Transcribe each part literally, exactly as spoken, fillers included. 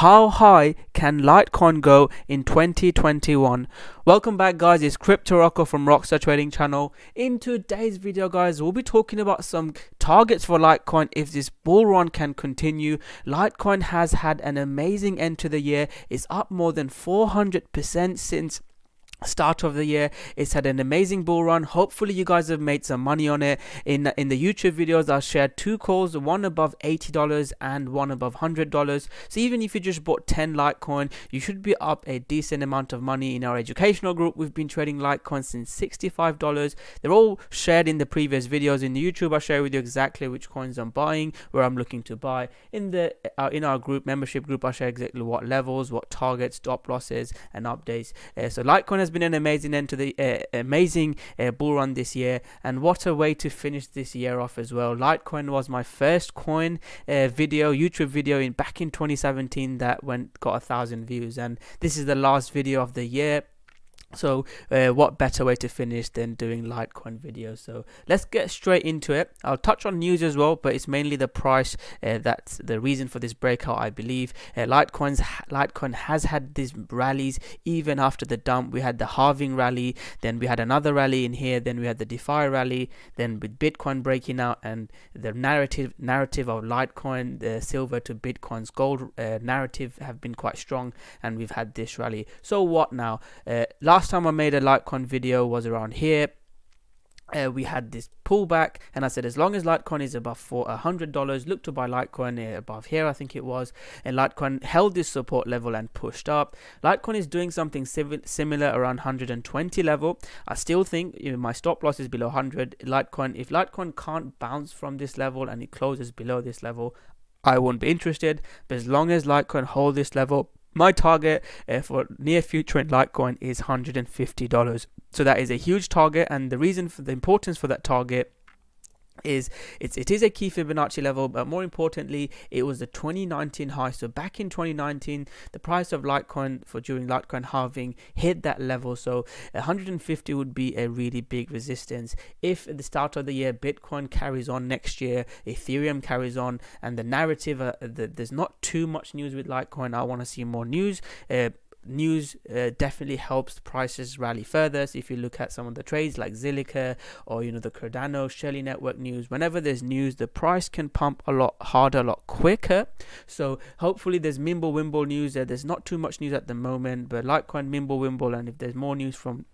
How high can Litecoin go in twenty twenty-one? Welcome back, guys. It's Crypto Rocko from Rockstar Trading Channel. In today's video, guys, we'll be talking about some targets for Litecoin if this bull run can continue. Litecoin has had an amazing end to the year. It's up more than four hundred percent since start of the year. It's had an amazing bull run. Hopefully you guys have made some money on it. In in the YouTube videos, I shared two calls, one above eighty dollars and one above one hundred dollars. So even if you just bought ten Litecoin, you should be up a decent amount of money. In our educational group, we've been trading Litecoin since sixty-five dollars. They're all shared in the previous videos. In the YouTube, I share with you exactly which coins I'm buying, where I'm looking to buy. In the uh, in our group, membership group, I share exactly what levels, what targets, stop losses, and updates. Uh, so Litecoin has Has been an amazing end to the uh, amazing uh, bull run this year, and what a way to finish this year off as well. Litecoin was my first coin uh, video, YouTube video, in back in twenty seventeen that went got a thousand views, and this is the last video of the year. So uh, what better way to finish than doing Litecoin videos? So let's get straight into it. I'll touch on news as well, but it's mainly the price uh, that's the reason for this breakout, I believe. Uh, Litecoin's Litecoin has had these rallies even after the dump. We had the halving rally, then we had another rally in here, then we had the DeFi rally, then with Bitcoin breaking out, and the narrative narrative of Litecoin, the silver to Bitcoin's gold uh, narrative have been quite strong, and we've had this rally. So what now? Uh, last Last time I made a Litecoin video was around here. Uh, we had this pullback, and I said as long as Litecoin is above four hundred dollars, look to buy Litecoin uh, above here, I think it was, and Litecoin held this support level and pushed up. Litecoin is doing something similar around one hundred twenty level. I still think, you know, my stop loss is below one hundred. Litecoin, if Litecoin can't bounce from this level and it closes below this level, I won't be interested. But as long as Litecoin hold this level, my target uh, for near future in Litecoin is one hundred fifty dollars. So that is a huge target, and the reason for the importance for that target is it's it is a key Fibonacci level, but more importantly, it was the twenty nineteen high. So back in twenty nineteen, the price of Litecoin for during Litecoin halving hit that level. So one hundred fifty would be a really big resistance. If at the start of the year Bitcoin carries on next year, Ethereum carries on, and the narrative uh, the, there's not too much news with Litecoin. I want to see more news. Uh, news uh, definitely helps prices rally further. So if you look at some of the trades like Zilliqa, or you know, the Cardano Shelley network news, whenever there's news, the price can pump a lot harder, a lot quicker. So hopefully there's Mimblewimble news there. There's not too much news at the moment, but Litecoin, Mimblewimble, and if there's more news from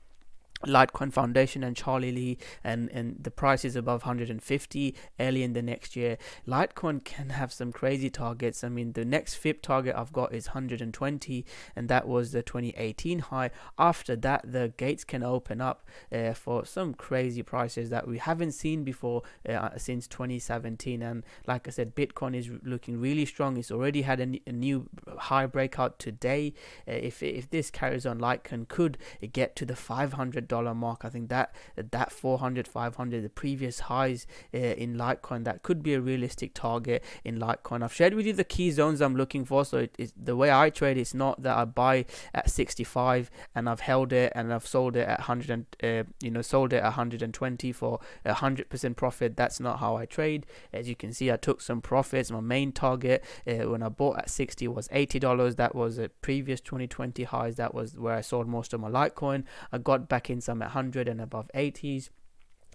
Litecoin Foundation and Charlie Lee, and and the price is above one hundred fifty early in the next year, Litecoin can have some crazy targets. I mean, the next Fib target I've got is one hundred twenty, and that was the twenty eighteen high. After that, the gates can open up uh, for some crazy prices that we haven't seen before uh, since twenty seventeen. And like I said, Bitcoin is looking really strong. It's already had a, a new high breakout today. Uh, if if this carries on, Litecoin could get to the five hundred dollars mark. I think that that four hundred, five hundred, the previous highs uh, in Litecoin, that could be a realistic target in Litecoin. I've shared with you the key zones I'm looking for. So it is the way I trade. It's not that I buy at sixty-five and I've held it and I've sold it at one hundred and uh, you know, sold it at one hundred twenty for a hundred percent profit. That's not how I trade. As you can see, I took some profits. My main target uh, when I bought at sixty was eighty dollars. That was a previous twenty twenty highs. That was where I sold most of my Litecoin. I got back in some at one hundred and above eighties.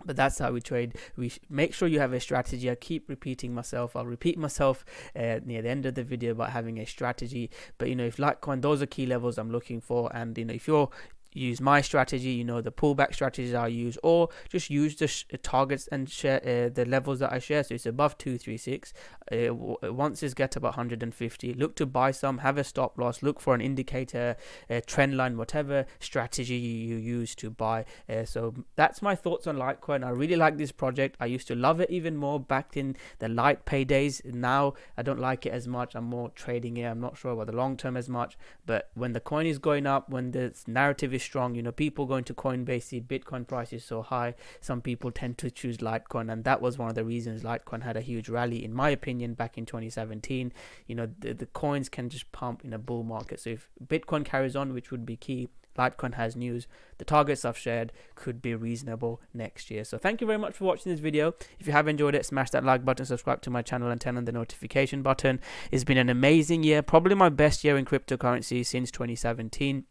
But that's how we trade. We make sure you have a strategy. I keep repeating myself. I'll repeat myself uh, near the end of the video about having a strategy. But you know, if Litecoin, those are key levels I'm looking for. And you know, if you're use my strategy, you know, the pullback strategies I use, or just use the sh targets and share uh, the levels that I share. So it's above two three six. Uh, once it's get about one hundred fifty, look to buy some, have a stop loss, look for an indicator, a trend line, whatever strategy you use to buy. Uh, so that's my thoughts on Litecoin. I really like this project. I used to love it even more back in the Litepay days. Now I don't like it as much. I'm more trading it. I'm not sure about the long term as much, but when the coin is going up, when the narrative is strong. You know, people going to Coinbase, see Bitcoin price is so high. Some people tend to choose Litecoin, and that was one of the reasons Litecoin had a huge rally, in my opinion, back in twenty seventeen. You know, the, the coins can just pump in a bull market. So if Bitcoin carries on, which would be key, Litecoin has news, the targets I've shared could be reasonable next year. So thank you very much for watching this video. If you have enjoyed it, smash that like button, subscribe to my channel, and turn on the notification button. It's been an amazing year, probably my best year in cryptocurrency since twenty seventeen.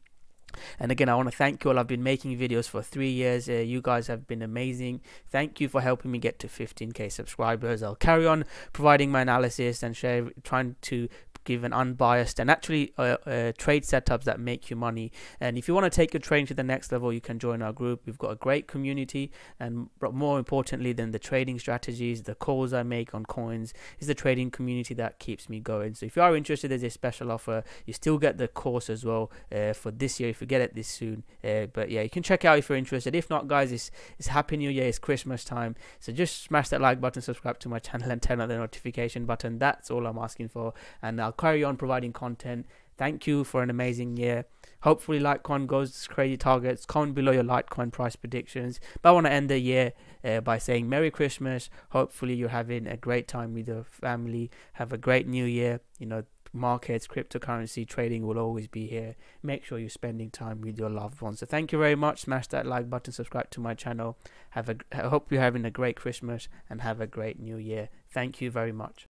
And again, I want to thank you all. I've been making videos for three years. Uh, you guys have been amazing. Thank you for helping me get to fifteen K subscribers. I'll carry on providing my analysis and share, trying to give an unbiased and actually uh, uh, trade setups that make you money. And if you want to take your trading to the next level, you can join our group. We've got a great community, and more importantly than the trading strategies, the calls I make on coins is the trading community that keeps me going. So if you are interested, there's a special offer. You still get the course as well uh, for this year if you get it this soon. Uh, but yeah, you can check out if you're interested. If not, guys, it's, it's Happy New Year, it's Christmas time. So just smash that like button, subscribe to my channel, and turn on the notification button. That's all I'm asking for, and I'll carry on providing content. Thank you for an amazing year. Hopefully Litecoin goes to crazy targets. Comment below your Litecoin price predictions. But I want to end the year uh, by saying Merry Christmas. Hopefully you're having a great time with your family. Have a great new year. You know, markets, cryptocurrency, trading will always be here. Make sure you're spending time with your loved ones. So thank you very much. Smash that like button, subscribe to my channel. Have a, I hope you're having a great Christmas and have a great new year. Thank you very much.